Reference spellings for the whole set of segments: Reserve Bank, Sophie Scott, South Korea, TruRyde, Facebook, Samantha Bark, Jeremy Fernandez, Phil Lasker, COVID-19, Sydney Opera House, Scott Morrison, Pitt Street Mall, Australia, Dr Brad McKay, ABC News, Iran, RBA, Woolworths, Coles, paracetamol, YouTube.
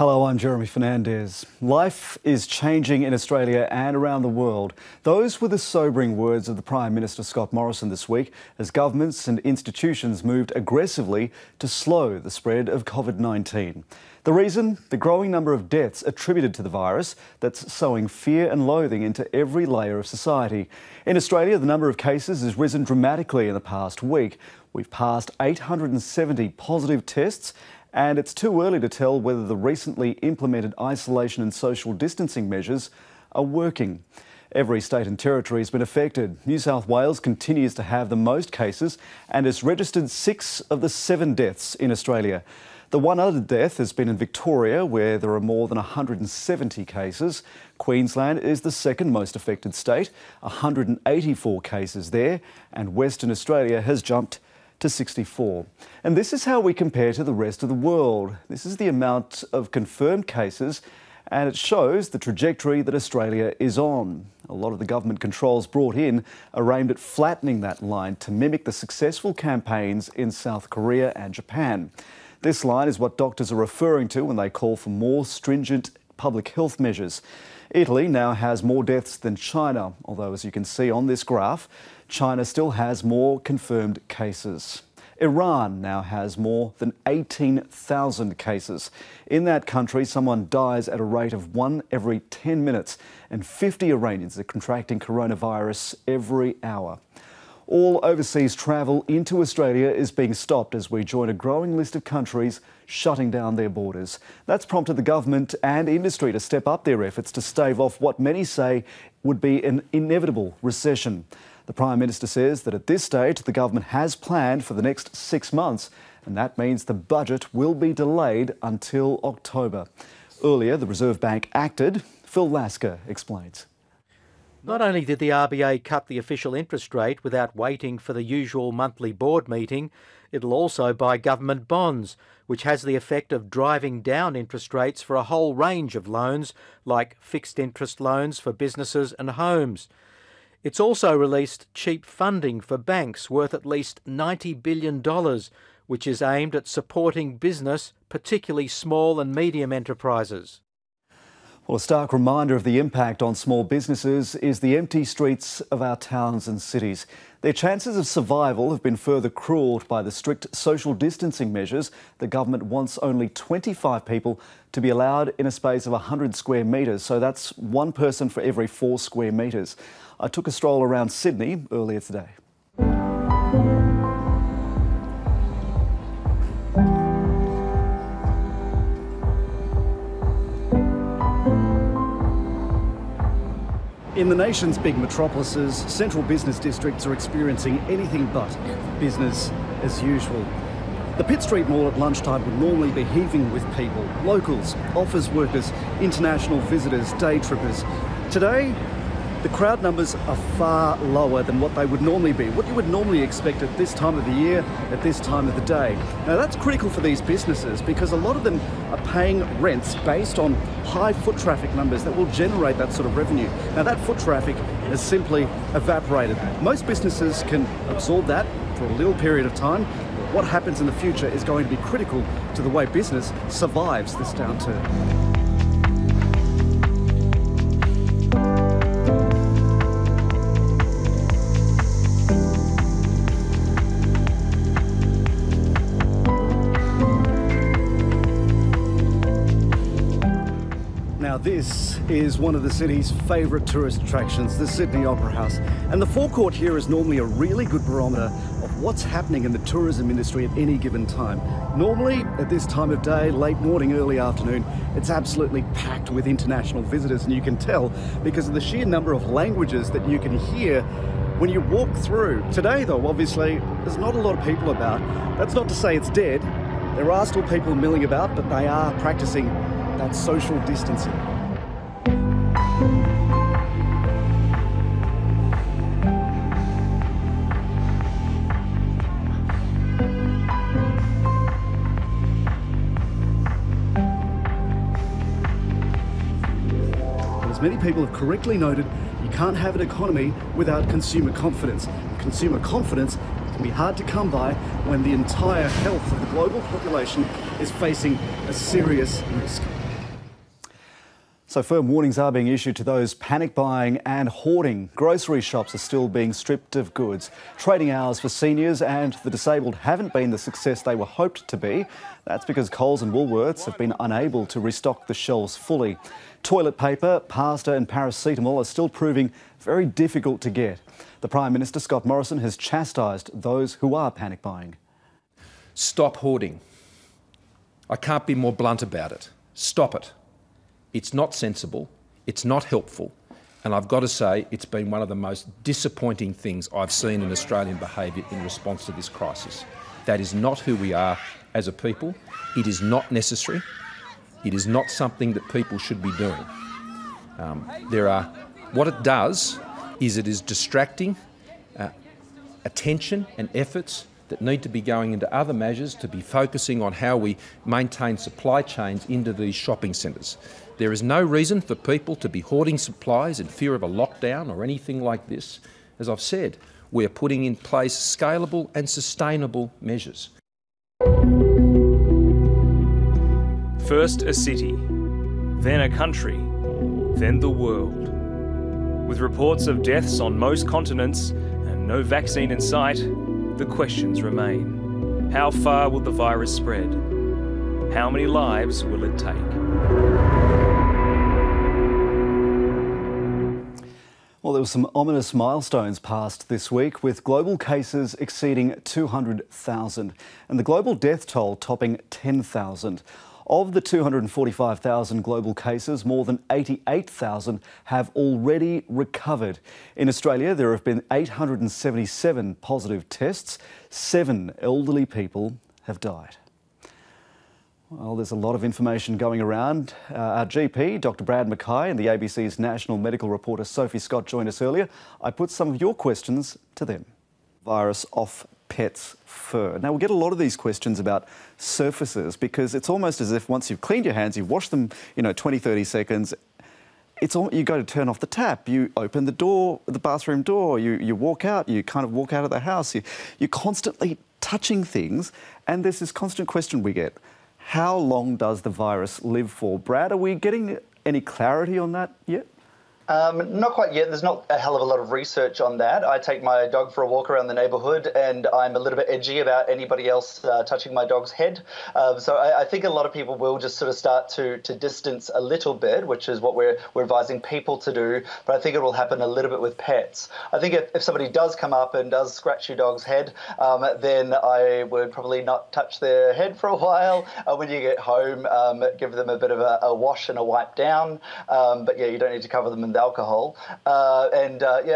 Hello, I'm Jeremy Fernandez. Life is changing in Australia and around the world. Those were the sobering words of the Prime Minister Scott Morrison this week as governments and institutions moved aggressively to slow the spread of COVID-19. The reason? The growing number of deaths attributed to the virus that's sowing fear and loathing into every layer of society. In Australia, the number of cases has risen dramatically in the past week. We've passed 870 positive tests, and it's too early to tell whether the recently implemented isolation and social distancing measures are working. Every state and territory has been affected. New South Wales continues to have the most cases and has registered 6 of the 7 deaths in Australia. The one other death has been in Victoria, where there are more than 170 cases. Queensland is the second most affected state, 184 cases there, and Western Australia has jumped to 64. And this is how we compare to the rest of the world. This is the amount of confirmed cases, and it shows the trajectory that Australia is on. A lot of the government controls brought in are aimed at flattening that line to mimic the successful campaigns in South Korea and Japan. This line is what doctors are referring to when they call for more stringent public health measures. Italy now has more deaths than China, although as you can see on this graph, China still has more confirmed cases. Iran now has more than 18,000 cases. In that country, someone dies at a rate of 1 every 10 minutes, and 50 Iranians are contracting coronavirus every hour. All overseas travel into Australia is being stopped as we join a growing list of countries shutting down their borders. That's prompted the government and industry to step up their efforts to stave off what many say would be an inevitable recession. The Prime Minister says that at this stage the government has planned for the next 6 months, and that means the budget will be delayed until October. Earlier, the Reserve Bank acted. Phil Lasker explains. Not only did the RBA cut the official interest rate without waiting for the usual monthly board meeting, it'll also buy government bonds, which has the effect of driving down interest rates for a whole range of loans, like fixed interest loans for businesses and homes. It's also released cheap funding for banks worth at least $90 billion, which is aimed at supporting business, particularly small and medium enterprises. Well, a stark reminder of the impact on small businesses is the empty streets of our towns and cities. Their chances of survival have been further cruelled by the strict social distancing measures. The government wants only 25 people to be allowed in a space of 100 square metres, so that's 1 person for every 4 square metres. I took a stroll around Sydney earlier today. In the nation's big metropolises, central business districts are experiencing anything but business as usual. The Pitt Street Mall at lunchtime would normally be heaving with people, locals, office workers, international visitors, day trippers. Today, the crowd numbers are far lower than what they would normally be, what you would normally expect at this time of the year, at this time of the day. Now that's critical for these businesses because a lot of them are paying rents based on high foot traffic numbers that will generate that sort of revenue. Now that foot traffic has simply evaporated. Most businesses can absorb that for a little period of time. But what happens in the future is going to be critical to the way business survives this downturn. This is one of the city's favourite tourist attractions, the Sydney Opera House. And the forecourt here is normally a really good barometer of what's happening in the tourism industry at any given time. Normally, at this time of day, late morning, early afternoon, it's absolutely packed with international visitors, and you can tell because of the sheer number of languages that you can hear when you walk through. Today, though, obviously, there's not a lot of people about. That's not to say it's dead. There are still people milling about, but they are practising that social distancing. As many people have correctly noted, you can't have an economy without consumer confidence. Consumer confidence can be hard to come by when the entire health of the global population is facing a serious risk. So firm warnings are being issued to those panic buying and hoarding. Grocery shops are still being stripped of goods. Trading hours for seniors and the disabled haven't been the success they were hoped to be. That's because Coles and Woolworths have been unable to restock the shelves fully. Toilet paper, pasta and paracetamol are still proving very difficult to get. The Prime Minister, Scott Morrison, has chastised those who are panic buying. Stop hoarding. I can't be more blunt about it. Stop it. It's not sensible, it's not helpful, and I've got to say it's been one of the most disappointing things I've seen in Australian behaviour in response to this crisis. That is not who we are as a people. It is not necessary. It is not something that people should be doing. What it does is it is distracting attention and efforts that need to be going into other measures to be focusing on how we maintain supply chains into these shopping centres. There is no reason for people to be hoarding supplies in fear of a lockdown or anything like this. As I've said, we're putting in place scalable and sustainable measures. First a city, then a country, then the world. With reports of deaths on most continents and no vaccine in sight, the questions remain. How far will the virus spread? How many lives will it take? Well, there were some ominous milestones passed this week, with global cases exceeding 200,000 and the global death toll topping 10,000. Of the 245,000 global cases, more than 88,000 have already recovered. In Australia, there have been 877 positive tests. 7 elderly people have died. Well, there's a lot of information going around. Our GP, Dr Brad McKay, and the ABC's national medical reporter Sophie Scott joined us earlier. I put some of your questions to them. Virus off pets' fur. Now, we get a lot of these questions about surfaces, because it's almost as if once you've cleaned your hands, you've washed them, 20, 30 seconds, you go to turn off the tap, you open the door, the bathroom door, you walk out, you kind of walk out of the house, you're constantly touching things, and there's this constant question we get. How long does the virus live for? Brad, are we getting any clarity on that yet? Not quite yet. There's not a hell of a lot of research on that. I take my dog for a walk around the neighbourhood, and I'm a little bit edgy about anybody else touching my dog's head. So I think a lot of people will just sort of start to distance a little bit, which is what we're advising people to do. But I think it will happen a little bit with pets. I think if somebody does come up and does scratch your dog's head, then I would probably not touch their head for a while. When you get home, give them a bit of a wash and a wipe down. But yeah, you don't need to cover them in that alcohol. Yeah,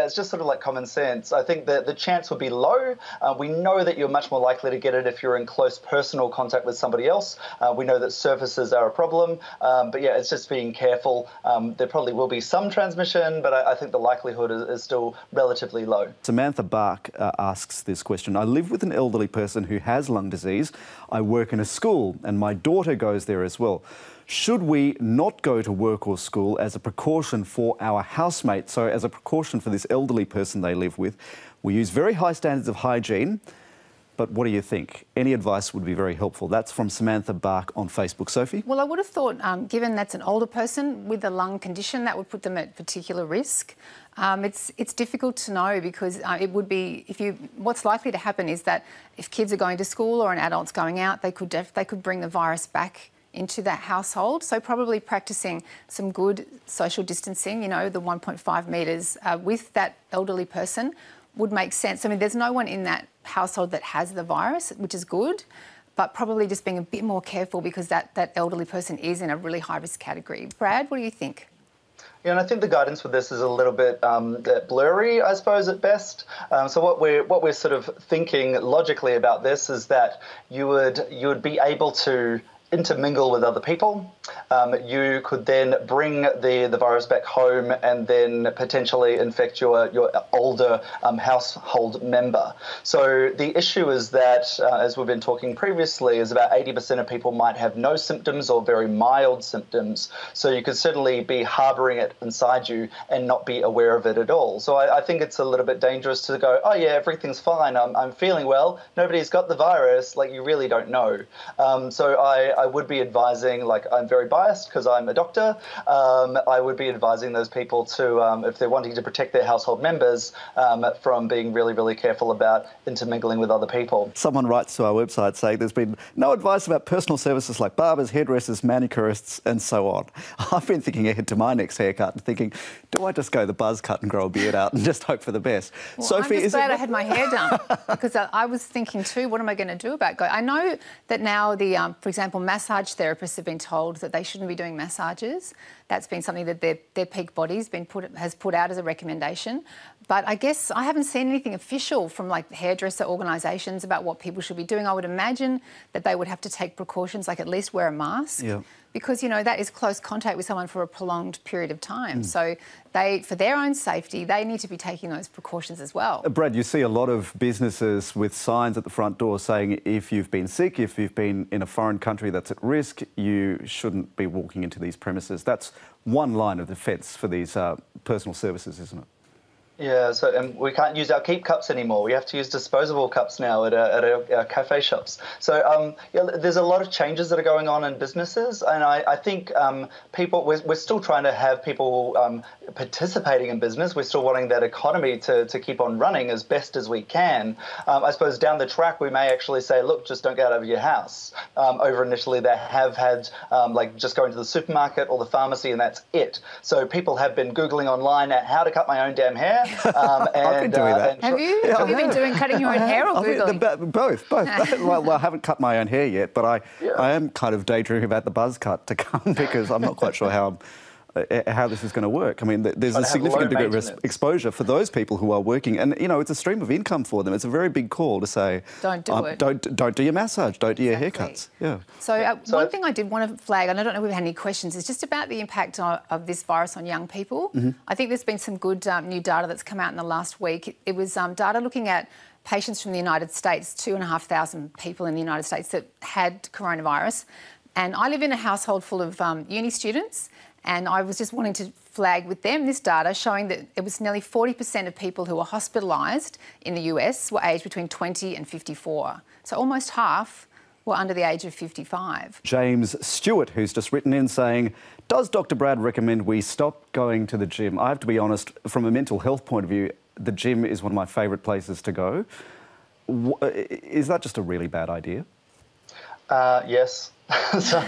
it's just sort of like common sense. I think that the chance would be low. We know that you're much more likely to get it if you're in close personal contact with somebody else. We know that surfaces are a problem. But yeah, it's just being careful. There probably will be some transmission, but I think the likelihood is still relatively low. Samantha Bark asks this question. I live with an elderly person who has lung disease. I work in a school and my daughter goes there as well. Should we not go to work or school as a precaution for our housemate? So as a precaution for this elderly person they live with, we use very high standards of hygiene, but what do you think? Any advice would be very helpful. That's from Samantha Bark on Facebook. Sophie? Well, I would have thought, given that's an older person with a lung condition, that would put them at particular risk. It's difficult to know, because it would be what's likely to happen is that if kids are going to school or an adult's going out, they could bring the virus back into that household. So probably practising some good social distancing, the 1.5 metres with that elderly person would make sense. I mean, there's no one in that household that has the virus, which is good, but probably just being a bit more careful, because that elderly person is in a really high-risk category. Brad, what do you think? Yeah, and I think the guidance with this is a little bit blurry, I suppose, at best. So what we're sort of thinking logically about this is that you would be able to intermingle with other people. You could then bring the virus back home and then potentially infect your older household member. So the issue is that, as we've been talking previously, is about 80% of people might have no symptoms or very mild symptoms. So you could certainly be harbouring it inside you and not be aware of it at all. So I think it's a little bit dangerous to go, oh yeah, everything's fine, I'm feeling well, nobody's got the virus. Like, you really don't know. So I I would be advising, like, I'm very biased because I'm a doctor, I would be advising those people to, if they're wanting to protect their household members from being really, really careful about intermingling with other people. Someone writes to our website saying there's been no advice about personal services like barbers, hairdressers, manicurists and so on. I've been thinking ahead to my next haircut and thinking, do I just go the buzz cut and grow a beard out and just hope for the best? Well, Sophie, I'm just glad I had my hair done because I was thinking too, what am I going to do about go? I know that now the, for example, massage therapists have been told that they shouldn't be doing massages. That's been something that their peak body's been put out as a recommendation. But I guess I haven't seen anything official from like hairdresser organisations about what people should be doing. I would imagine that they would have to take precautions, like at least wear a mask. Yeah. Because, you know, that is close contact with someone for a prolonged period of time. Mm. So they, for their own safety, they need to be taking those precautions as well. Brad, you see a lot of businesses with signs at the front door saying if you've been sick, if you've been in a foreign country that's at risk, you shouldn't be walking into these premises. That's one line of defence for these personal services, isn't it? Yeah, so and we can't use our keep cups anymore. We have to use disposable cups now at our cafe shops. So yeah, there's a lot of changes that are going on in businesses, and I think people we're still trying to have people participating in business. We're still wanting that economy to keep on running as best as we can. I suppose down the track we may actually say, look, just don't get out of your house. Over in Italy they have had like just going to the supermarket or the pharmacy and that's it. So people have been Googling online at how to cut my own damn hair. I've been doing that. Have you? Yeah, have you been doing cutting your own hair or Googling? Both. Well, I haven't cut my own hair yet, but I am kind of daydreaming about the buzz cut to come because I'm not quite sure how this is going to work. I mean, there's a significant degree of exposure for those people who are working, and you know, it's a stream of income for them. It's a very big call to say, don't do it. Don't do your massage. Don't do your haircuts. Yeah. So one thing I did want to flag, and I don't know if we've had any questions, is just about the impact of this virus on young people. Mm-hmm. I think there's been some good new data that's come out in the last week. It was data looking at patients from the United States, 2,500 people in the United States that had coronavirus, and I live in a household full of uni students. And I was just wanting to flag with them this data showing that it was nearly 40% of people who were hospitalised in the US were aged between 20 and 54. So almost half were under the age of 55. James Stewart, who's just written in saying, does Dr. Brad recommend we stop going to the gym? I have to be honest, from a mental health point of view, the gym is one of my favourite places to go. Is that just a really bad idea? Yes. So,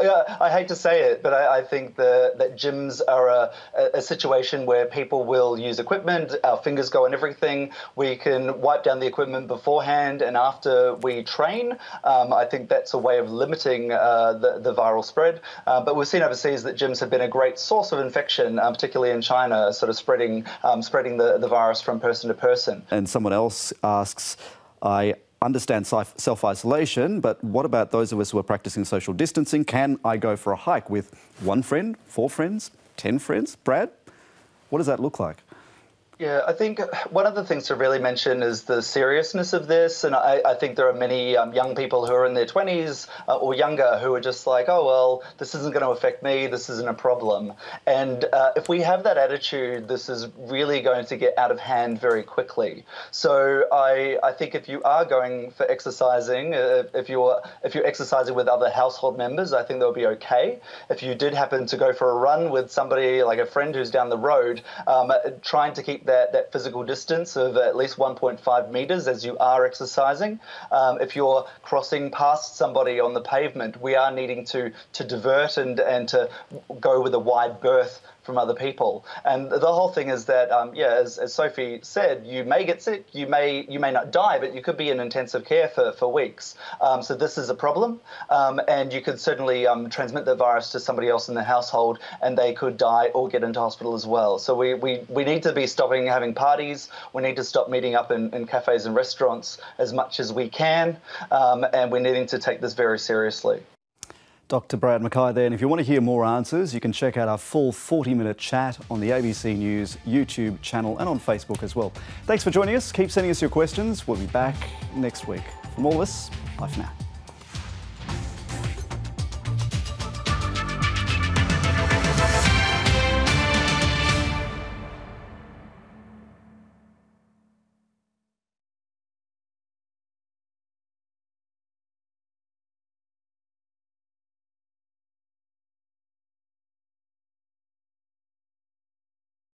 yeah, I hate to say it, but I think that gyms are a situation where people will use equipment, our fingers go on everything, we can wipe down the equipment beforehand and after we train. I think that's a way of limiting the viral spread. But we've seen overseas that gyms have been a great source of infection, particularly in China, sort of spreading the virus from person to person. And someone else asks, I understand self-isolation, but what about those of us who are practicing social distancing? Can I go for a hike with one friend, 4 friends, 10 friends? Brad, what does that look like? Yeah, I think one of the things to really mention is the seriousness of this, and I think there are many young people who are in their 20s or younger who are just like, oh, well, this isn't going to affect me, this isn't a problem. And if we have that attitude, this is really going to get out of hand very quickly. So I think if you are going for exercising, if you're exercising with other household members, I think they'll be okay. If you did happen to go for a run with somebody, like a friend who's down the road, trying to keep that physical distance of at least 1.5 metres as you are exercising. If you're crossing past somebody on the pavement, we are needing to divert and to go with a wide berth from other people. And the whole thing is that, yeah, as Sophie said, you may get sick, you may not die, but you could be in intensive care for weeks. So this is a problem, and you could certainly transmit the virus to somebody else in the household, and they could die or get into hospital as well. So we need to be stopping having parties. We need to stop meeting up in cafes and restaurants as much as we can, and we're needing to take this very seriously. Dr. Brad McKay there, and if you want to hear more answers, you can check out our full 40-minute chat on the ABC News YouTube channel and on Facebook as well. Thanks for joining us. Keep sending us your questions. We'll be back next week. From all of us, bye for now.